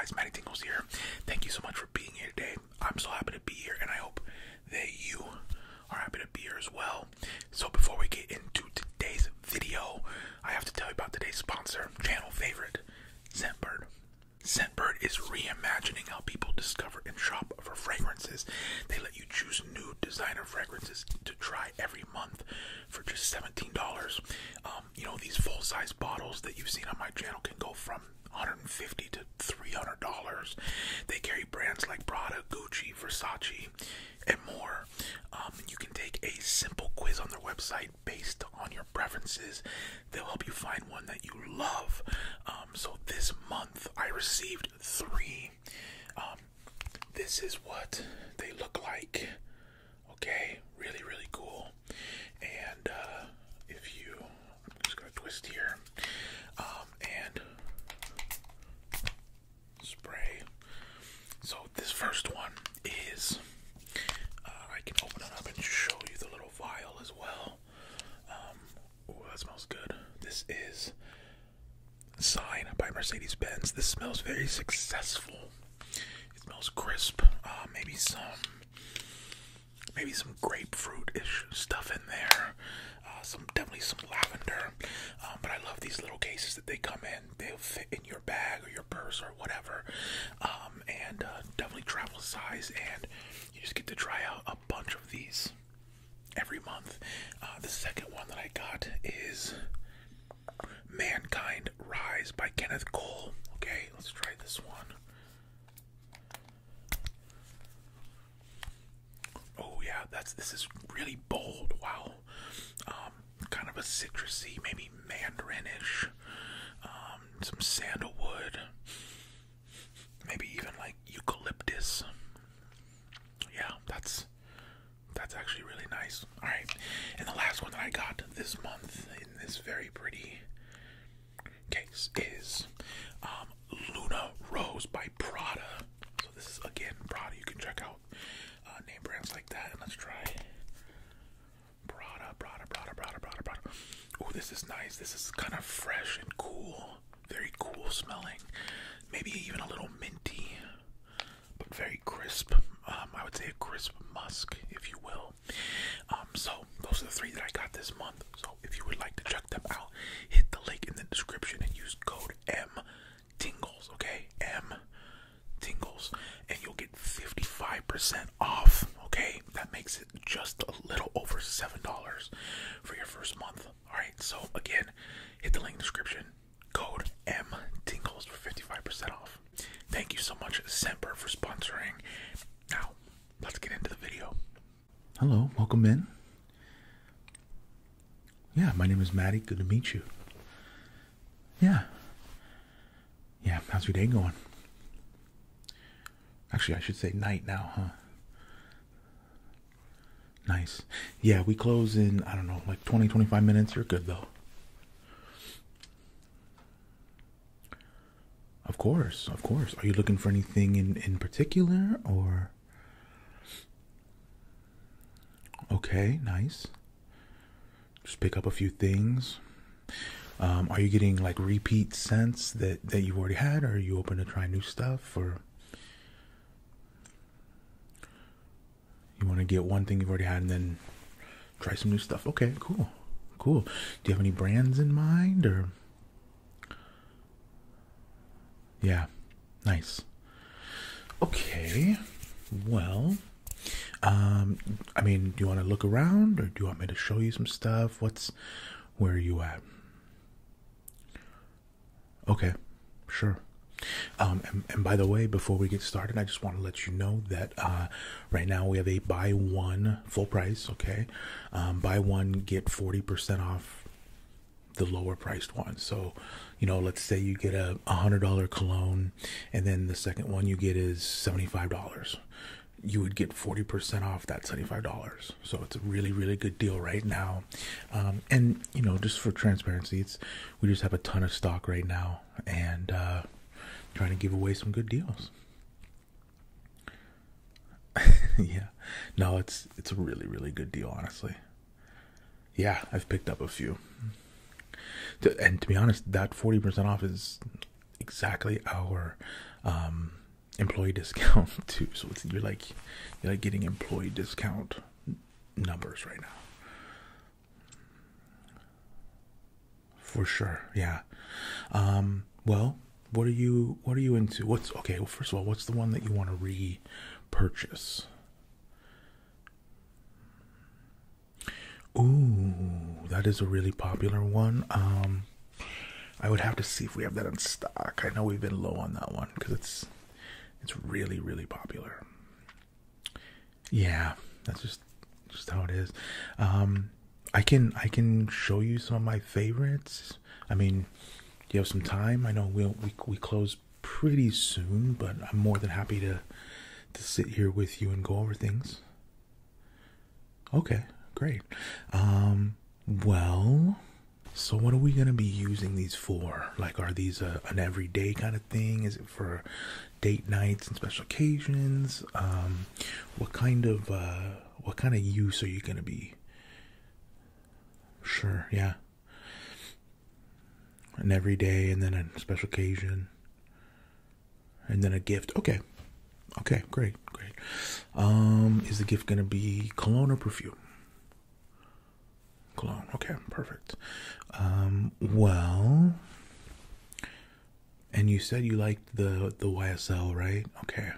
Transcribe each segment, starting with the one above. guys, Matty Tingles here. Thank you so much for being here today. I'm so happy to be here, and I hope that you are happy to be here as well. So before we get into today's video, I have to tell you about today's sponsor, channel favorite, Scentbird. Scentbird is reimagining how people discover and shop for fragrances. They let you choose new designer fragrances to try every month for just $17. You know, these full-size bottles that you've seen on my channel can go from $150 to $300. They carry brands like Prada, Gucci, Versace, and more. You can take a simple quiz on their website based on your preferences. They'll help you find one that you love. So this month I received three. This is what they look like. Okay, really, really cool. And if you, I'm just gonna twist here. And spray. So this first one is, I can open it up and show you the little vial as well. Ooh, that smells good. This is Sign by Mercedes-Benz. This smells very successful. It smells crisp. Maybe some grapefruit-ish stuff in there. Definitely some lavender, but I love these little cases that they come in. They'll fit in your bag or your purse or whatever, and definitely travel size, and you just get to try out a bunch of these every month. The second one that I got is Mankind Rise by Kenneth Cole. Okay, let's try this one. Oh yeah, this is really bold, wow. Kind of a citrusy, maybe mandarinish, some sandalwood, maybe even like eucalyptus. Yeah, that's actually really nice. All right, and the last one that I got this month in this very pretty case is Luna Rossa by Prada. So this is again Prada. You can check out name brands like that, and let's try. Prada. Oh, this is nice. This is kind of fresh and cool. Very cool smelling. Maybe even a little minty, but very crisp. I would say a crisp musk, if you will. So those are the three that I got this month. So if you would like to check them out, hit the link in the description and use code MTINGLES, okay? MTINGLES, and you'll get 55% off. Okay, that makes it just a little over $7 for your first month. All right, so again, hit the link in the description, code MTINGLES for 55% off. Thank you so much, Scentbird, for sponsoring. Now, let's get into the video. Hello, welcome in. Yeah, my name is Matty, good to meet you. Yeah, how's your day going? Actually, I should say night now, huh? Nice. Yeah, we close in, I don't know, like 20-25 minutes. You're good though. Of course. Are you looking for anything in particular, or? Okay, nice. Just pick up a few things. Are you getting like repeat scents that you've already had, or are you open to try new stuff, or? You want to get one thing you've already had and then try some new stuff. Okay, cool. Do you have any brands in mind, or? Yeah, nice. Okay, well, I mean, do you want to look around, or do you want me to show you some stuff? Where are you at? Okay, sure. And by the way, before we get started, I just want to let you know that right now we have a buy one full price, okay? Buy one, get 40% off the lower priced one. So, you know, let's say you get a $100 cologne, and then the second one you get is $75. You would get 40% off that $75. So it's a really, really good deal right now. And, you know, just for transparency, we just have a ton of stock right now, and trying to give away some good deals. Yeah. No, it's a really, really good deal, honestly. Yeah, I've picked up a few. And to be honest, that 40% off is exactly our employee discount too. So it's, you're like getting employee discount numbers right now. For sure, yeah. Well, what are you into? What's okay? Well, first of all, what's the one that you want to repurchase? Ooh, that is a really popular one. I would have to see if we have that in stock. I know we've been low on that one because it's really, really popular. Yeah, that's just how it is. I can show you some of my favorites. I mean, do you have some time? I know we close pretty soon, but I'm more than happy to sit here with you and go over things. Okay, great. Well, so what are we gonna be using these for? Like, are these an everyday kind of thing? Is it for date nights and special occasions? What kind of use are you gonna be? Sure, yeah. An everyday and then a special occasion and then a gift. Okay, great. Is the gift gonna be cologne or perfume? Cologne. Okay, perfect. Well, and you said you liked the YSL, right? Okay.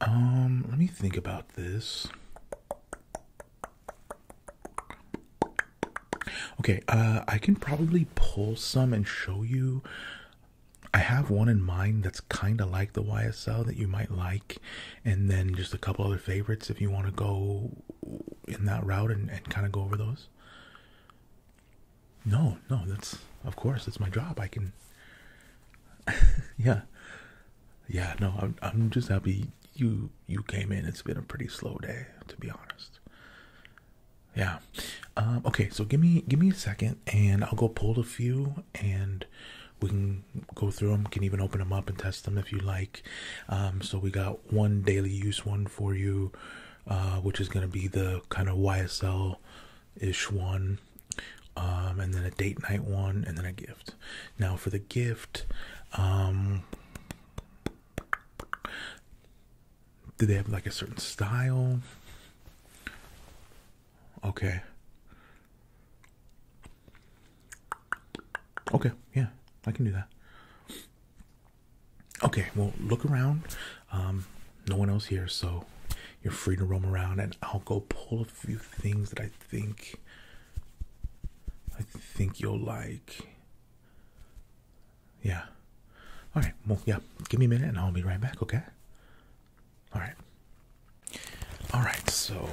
Let me think about this. Okay, I can probably pull some and show you. I have one in mind that's kind of like the YSL that you might like, and then just a couple other favorites if you want to go in that route and kind of go over those. No, that's, of course, that's my job. I can, yeah, no, I'm just happy you came in. It's been a pretty slow day, to be honest. Yeah. Okay, so give me a second, and I'll go pull a few, and we can go through them. Can even open them up and test them if you like. So we got one daily use one for you, which is gonna be the kind of YSL-ish one, and then a date night one, and then a gift. Now for the gift, do they have like a certain style? Okay, yeah, I can do that. Okay, well, look around. No one else here, so you're free to roam around, and I'll go pull a few things that I think you'll like. Yeah. All right, well, yeah, give me a minute, and I'll be right back, okay? All right, so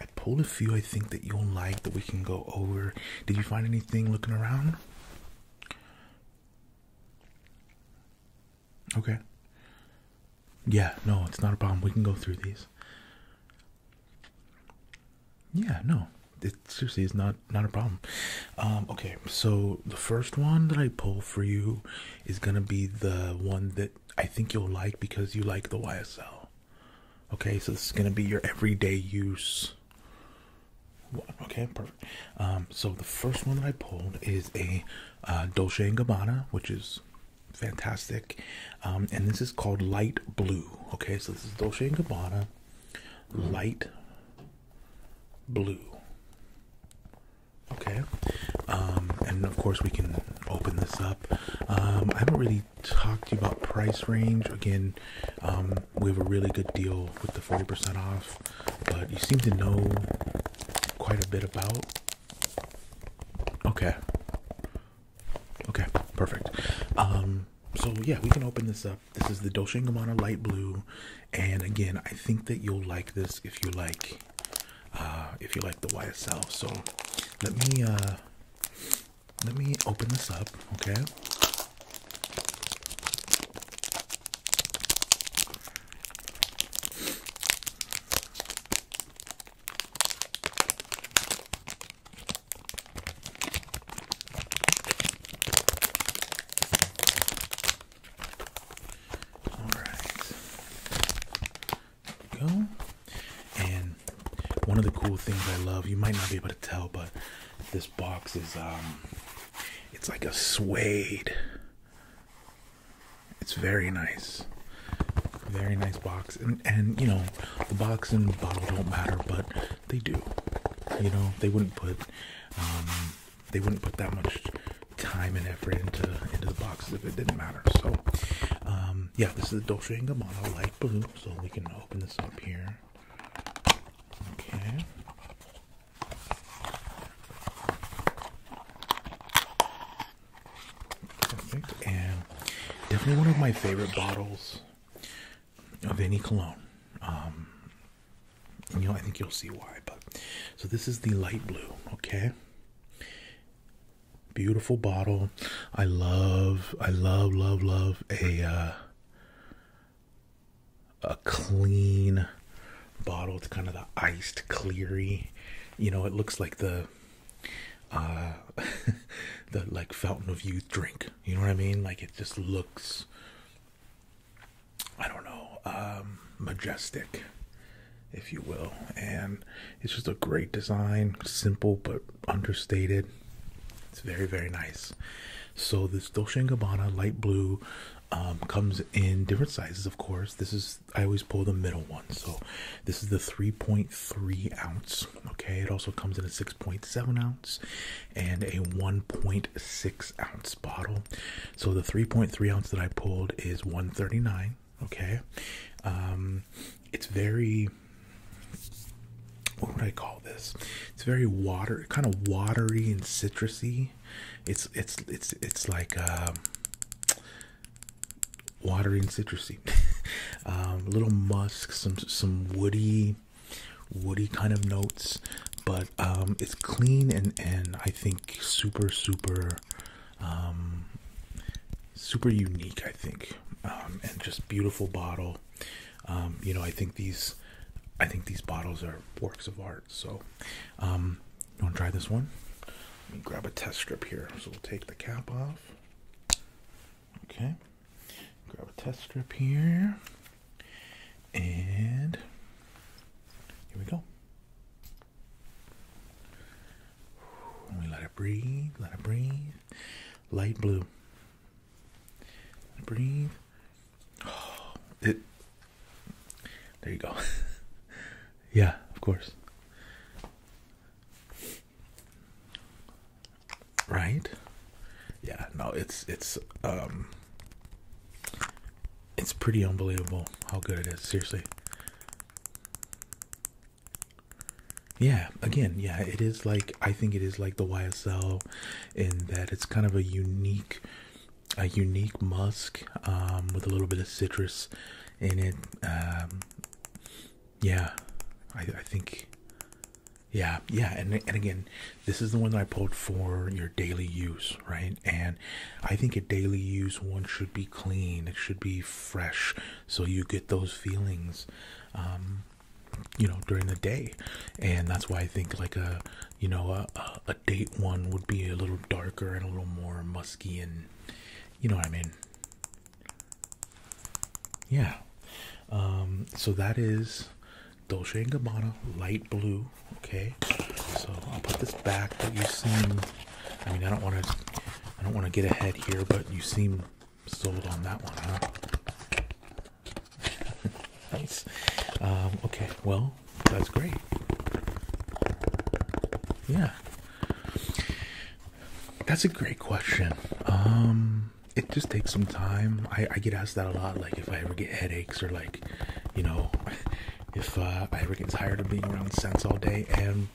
I pulled a few I think that you'll like that we can go over. Did you find anything looking around? Okay. Yeah, no, it's not a problem. We can go through these. Yeah, no, it seriously is not a problem. Okay, so the first one that I pull for you is gonna be the one that I think you'll like because you like the YSL. Okay, so this is gonna be your everyday use. Okay, perfect. So the first one that I pulled is a Dolce & Gabbana, which is fantastic, and this is called Light Blue. Okay, so this is Dolce & Gabbana Light Blue. Okay, and of course we can open this up. I haven't really talked to you about price range. Again, we have a really good deal with the 40% off, but you seem to know quite a bit about. Okay, perfect. So yeah, we can open this up. This is the Dolce & Gabbana Light Blue, and again, I think that you'll like this if you like the YSL. So let me open this up, okay? One of the cool things I love, you might not be able to tell, but this box is, it's like a suede It's very nice. Very nice box. And you know, the box and the bottle don't matter, but they do. You know, they wouldn't put that much time and effort into the boxes if it didn't matter. So yeah, this is the Dolce & Gabbana light blue, so we can open this up here. Okay. Perfect. And definitely one of my favorite bottles of any cologne. And you know, I think you'll see why, but so this is the light blue, okay? Beautiful bottle. I love a clean bottle. It's kind of the iced cleary, you know, it looks like the the like Fountain of Youth drink, you know what I mean? Like it just looks, I don't know, majestic, if you will. And it's just a great design, simple but understated. It's very, very nice. So this Dolce & Gabbana light blue comes in different sizes, of course. This is, I always pull the middle one. So this is the 3.3 ounce, okay? It also comes in a 6.7 ounce and a 1.6 ounce bottle. So the 3.3 ounce that I pulled is $139, okay? It's very, what would I call this? It's very water, kind of watery and citrusy. It's like watery and citrusy. Little musk, some woody kind of notes, but it's clean and I think super unique, I think, and just beautiful bottle. You know, I think these bottles are works of art. So, you want to try this one? Let me grab a test strip here. So we'll take the cap off. Okay. Grab a test strip here. And here we go. And we let it breathe, Light blue. Breathe. Oh, it. There you go. Yeah, of course. Right? Yeah, no, it's pretty unbelievable how good it is, seriously. Yeah, again, yeah, it is like, I think it is like the YSL in that it's kind of a unique musk, with a little bit of citrus in it. Yeah. I think, yeah, and again, this is the one that I pulled for your daily use, right? And I think a daily use one should be clean, it should be fresh, so you get those feelings, you know, during the day. And that's why I think like a, you know, a date one would be a little darker and a little more musky and, you know what I mean? Yeah, so that is Dolce & Gabbana light blue, okay? So I'll put this back, but you seem, I mean, I don't want to get ahead here, but you seem sold on that one, huh? Nice. Okay, well, that's great. Yeah. That's a great question. It just takes some time. I get asked that a lot, like if I ever get headaches or like, you know, if I ever get tired of being around scents all day. And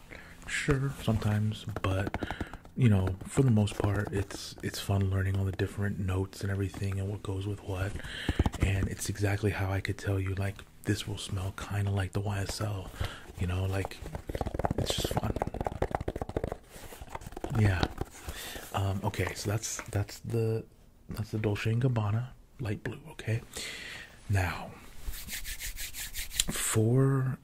sure, sometimes, but you know, for the most part, it's fun learning all the different notes and everything and what goes with what. And it's exactly how I could tell you, like, this will smell kind of like the YSL, you know, like, it's just fun. Yeah. Okay, so that's the Dolce & Gabbana light blue, okay? Now, for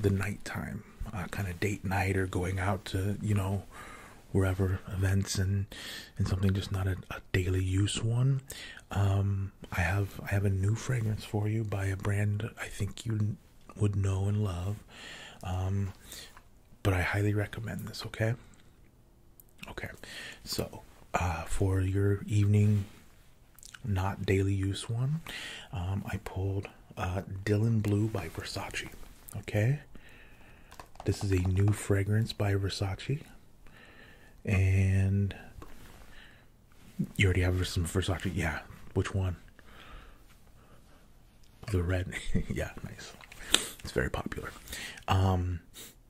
the nighttime, kind of date night or going out to, you know, wherever, events and something, just not a daily use one. I have a new fragrance for you by a brand I think you would know and love, but I highly recommend this, okay? Okay, so for your evening not daily use one, I pulled Dylan Blue by Versace. Okay, this is a new fragrance by Versace, and you already have some Versace. Yeah, which one? The red. Yeah, nice. It's very popular.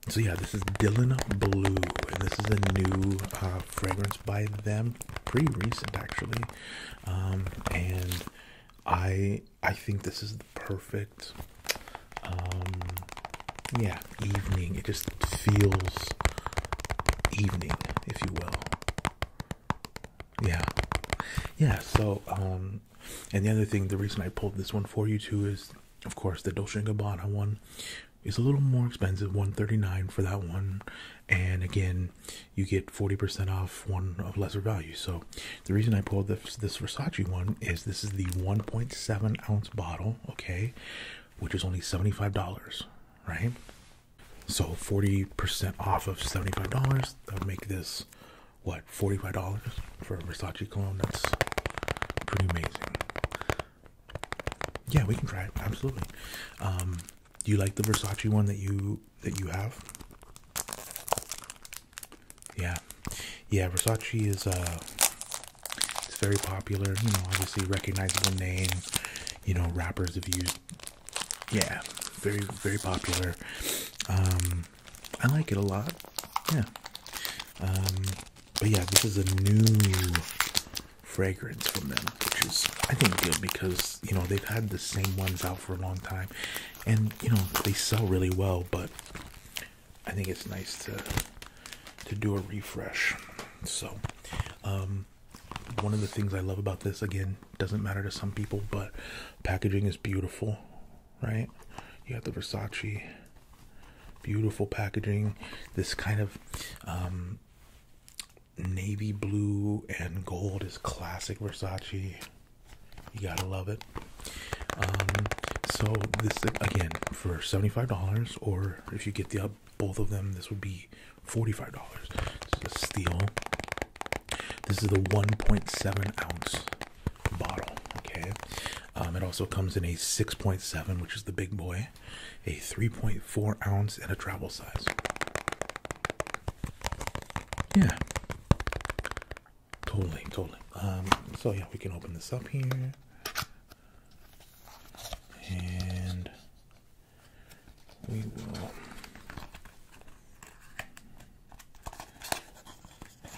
So yeah, this is Dylan Blue, and this is a new fragrance by them, pretty recent actually. And I think this is the perfect yeah, evening. It just feels evening, if you will. Yeah. Yeah, so and the other thing, the reason I pulled this one for you too is, of course, the Dolce & Gabbana one is a little more expensive, $139 for that one. And again, you get 40% off one of lesser value. So the reason I pulled this Versace one is this is the 1.7 ounce bottle, okay, which is only $75, right? So 40% off of $75, that would make this, what, $45 for a Versace cologne? That's pretty amazing. Yeah, we can try it, absolutely. Do you like the Versace one that you have? Yeah, yeah. Versace is it's very popular. You know, obviously recognizable name. You know, rappers have used. Yeah, very, very popular. I like it a lot. Yeah. But yeah, this is a new fragrance from them, which is, I think, good because, you know, they've had the same ones out for a long time, and, you know, they sell really well, but I think it's nice to do a refresh. So one of the things I love about this, again, doesn't matter to some people, but packaging is beautiful, right? You have the Versace, beautiful packaging, this kind of navy blue and gold is classic Versace. You gotta love it. So this, again, for $75, or if you get the both of them, this would be $45. It's a steal. This is the 1.7 ounce bottle. Okay. It also comes in a 6.7, which is the big boy, a 3.4 ounce, and a travel size. Yeah. Totally, totally. So yeah, we can open this up here, and we will,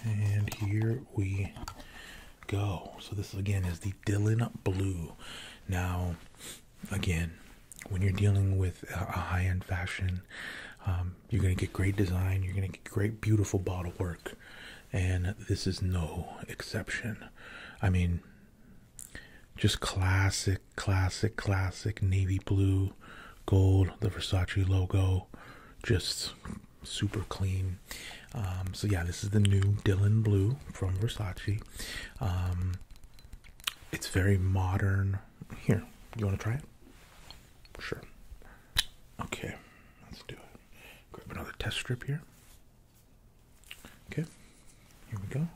and here we go. So this again is the Dylan Blue. Now, again, when you're dealing with a high-end fashion, you're gonna get great design, you're gonna get great, beautiful bottle work. And this is no exception. I mean, just classic, classic, classic navy blue, gold, the Versace logo, just super clean. So yeah, this is the new Dylan Blue from Versace. It's very modern. Here, you want to try it? Sure. Okay, let's do it. Grab another test strip here. Okay. Here we go.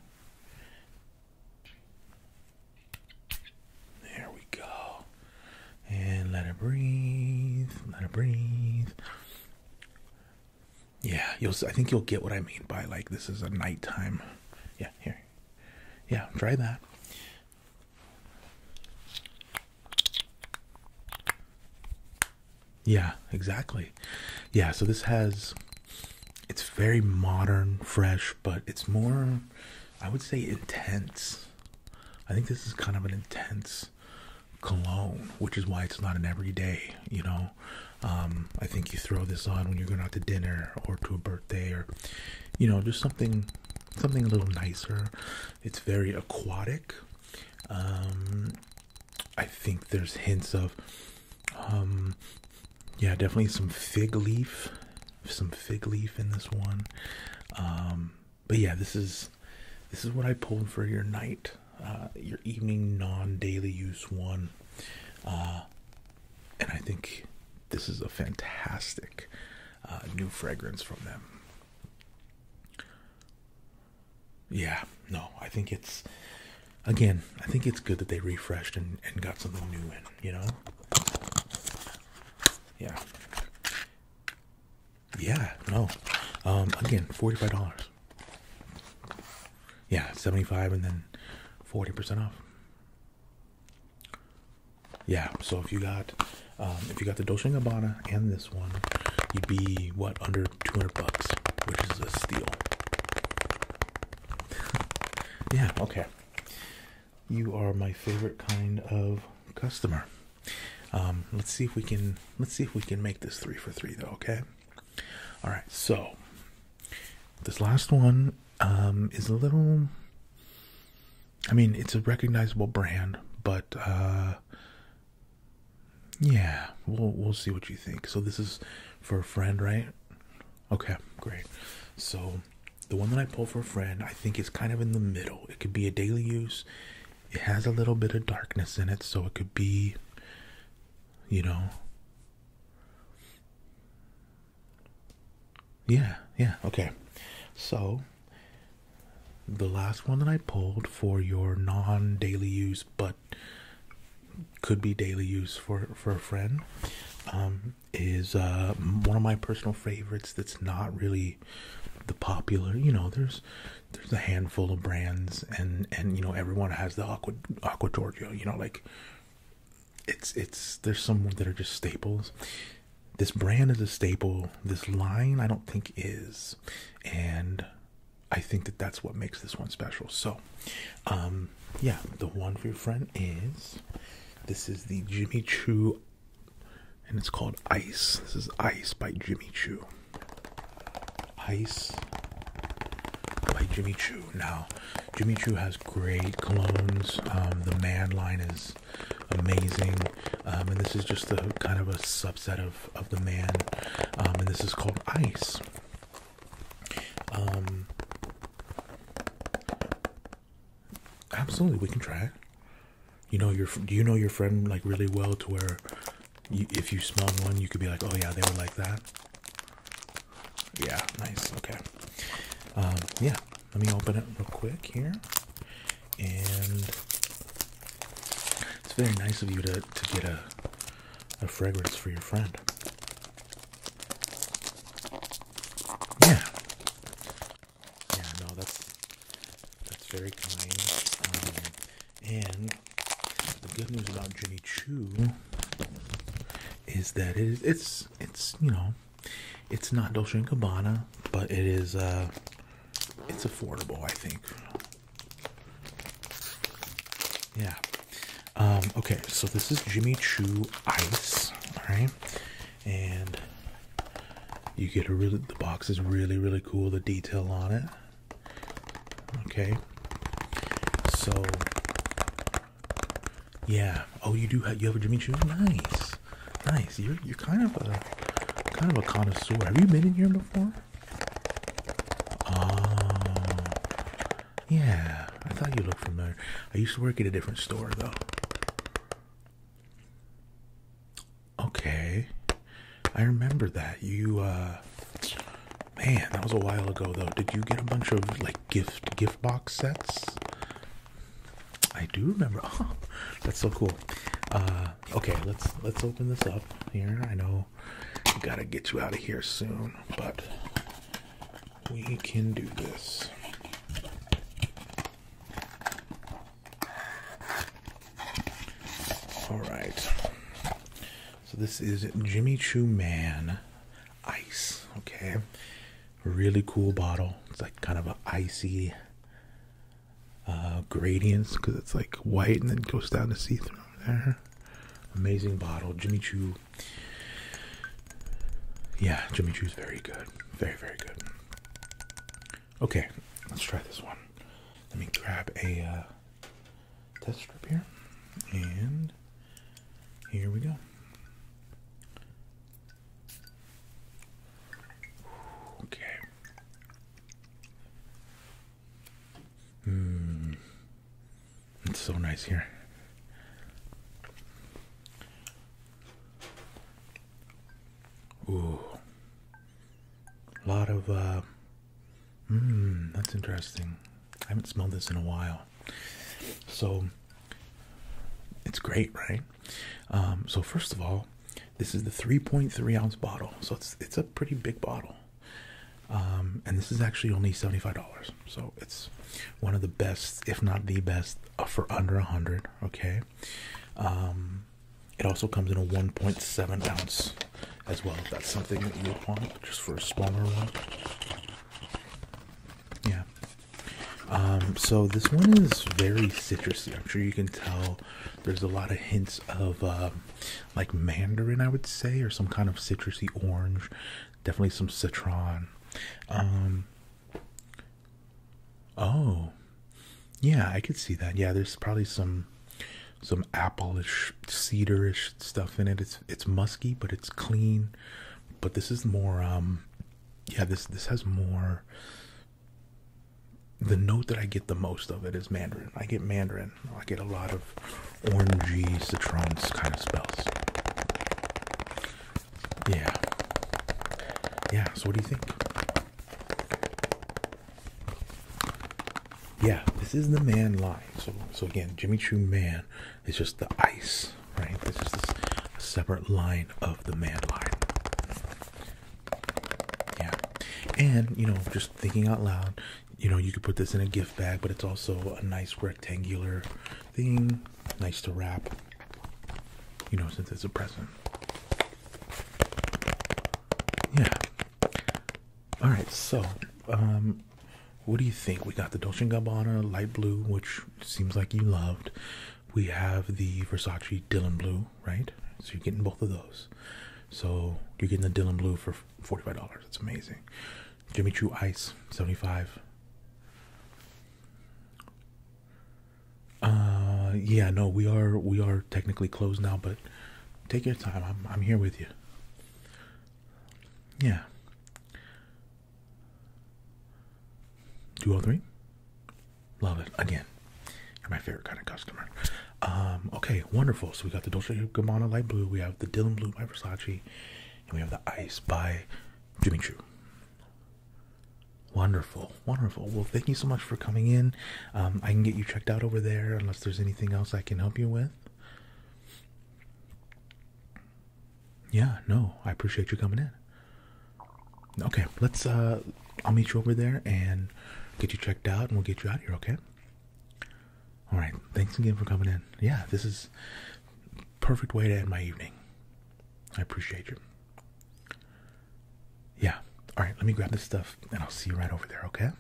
There we go. And let it breathe. Let it breathe. Yeah, you'll. I think you'll get what I mean by, like, this is a nighttime. Yeah, here. Yeah, try that. Yeah, exactly. Yeah, so this has. It's very modern, fresh, but it's more, I would say, intense. I think this is kind of an intense cologne, which is why it's not an everyday, you know. I think you throw this on when you're going out to dinner or to a birthday, or, you know, just something a little nicer. It's very aquatic. I think there's hints of, yeah, definitely some fig leaf in this one. But yeah, this is what I pulled for your night, your evening non-daily use one. And I think this is a fantastic new fragrance from them. Yeah, no, I think it's again, I think it's good that they refreshed and got something new in, you know? Yeah. Yeah, no. Again, $45. Yeah, $75 and then 40% off. Yeah, so if you got the Dolce & Gabbana and this one, you'd be, what, under 200 bucks, which is a steal. Yeah, okay. You are my favorite kind of customer. Let's see if we can make this 3 for $3 though, okay? All right, so this last one is a little, I mean, it's a recognizable brand, but yeah, we'll see what you think. So this is for a friend, right? Okay, great. So the one that I pulled for a friend, I think is kind of in the middle. It could be a daily use. It has a little bit of darkness in it, so it could be, you know. Yeah, okay. So the last one that I pulled for your non-daily use, but could be daily use for a friend, is one of my personal favorites that's not really the popular, you know, there's a handful of brands and you know, everyone has the Acqua Giorgio, you know, like it's there's some that are just staples. This brand is a staple. This line I don't think is, and I think that that's what makes this one special. So yeah, the one for your friend is, this is the Jimmy Choo, and it's called Ice. This is Ice by Jimmy Choo. Ice by Jimmy Choo. Now, Jimmy Choo has great colognes. The Man line is amazing. And this is just a kind of a subset of the Man. And this is called Ice. Absolutely, we can try it. You know your friend like really well to where you, if you smell one, you could be like, oh yeah, they would like that. Yeah, nice, okay. Yeah, let me open it real quick here. And it's very nice of you to get a fragrance for your friend. Yeah. Yeah, no, that's very kind. And the good news about Jimmy Choo is that it's you know, it's not Dolce & Gabbana, but it is, it's affordable, I think. Yeah. Okay, so this is Jimmy Choo Ice, all right? And you get a really, the box is really, really cool, the detail on it. Okay. So, yeah. Oh, you have a Jimmy Choo? Nice. Nice. You're kind of a connoisseur. Have you been in here before? Yeah. I thought you looked familiar. I used to work at a different store, though. Okay. I remember that. You, man, that was a while ago, though. Did you get a bunch of, like, gift box sets? I do remember. Oh, that's so cool. Okay, let's open this up here. I know I gotta get you out of here soon, but we can do this. All right. So this is Jimmy Choo Man Ice. Okay, really cool bottle. It's like kind of an icy gradients, because it's like white and then goes down to see-through there. Amazing bottle, Jimmy Choo. Yeah, Jimmy Choo's very good, very, very good. Okay, let's try this one. Let me grab a test strip here, and here we go. Okay. It's so nice here. Ooh, a lot of that's interesting. I haven't smelled this in a while. So it's great, right? So first of all, this is the 3.3 ounce bottle, so it's a pretty big bottle, and this is actually only $75, so it's one of the best, if not the best, for under $100. Okay, it also comes in a 1.7 ounce as well, if that's something that you would want, just for a smaller one. Yeah. So this one is very citrusy. I'm sure you can tell there's a lot of hints of like mandarin, I would say, or some kind of citrusy orange, definitely some citron. Oh yeah, I could see that. Yeah, there's probably some apple-ish, cedar-ish stuff in it. It's musky, but it's clean. But this is more yeah, this has more. The note that I get the most of it is mandarin. I get mandarin. I get a lot of orangey, citron kind of spells. Yeah. Yeah, so what do you think? Yeah, this is the man line. So again, Jimmy Choo Man is just the ice, right? This is this separate line of the man line. Yeah. And, you know, just thinking out loud, you know, you could put this in a gift bag, but it's also a nice rectangular thing, nice to wrap, you know, since it's a present. Yeah. All right, so what do you think? We got the Dolce & Gabbana light blue, which seems like you loved. We have the Versace Dylan Blue, right? So you're getting both of those. So you're getting the Dylan Blue for $45. It's amazing. Jimmy Choo Ice, $75. Yeah, no, we are technically closed now, but take your time. I'm here with you. Yeah. Do all three? Love it. Again, you're my favorite kind of customer. Okay, wonderful. So we got the Dolce & Gabbana Light Blue, we have the Dylan Blue by Versace, and we have the Ice by Jimmy Choo. Wonderful, wonderful. Well, thank you so much for coming in. I can get you checked out over there unless there's anything else I can help you with. Yeah, no, I appreciate you coming in. Okay, let's, I'll meet you over there and get you checked out, and we'll get you out of here, okay? All right, thanks again for coming in. Yeah, this is a perfect way to end my evening. I appreciate you. Yeah. All right, let me grab this stuff, and I'll see you right over there, okay?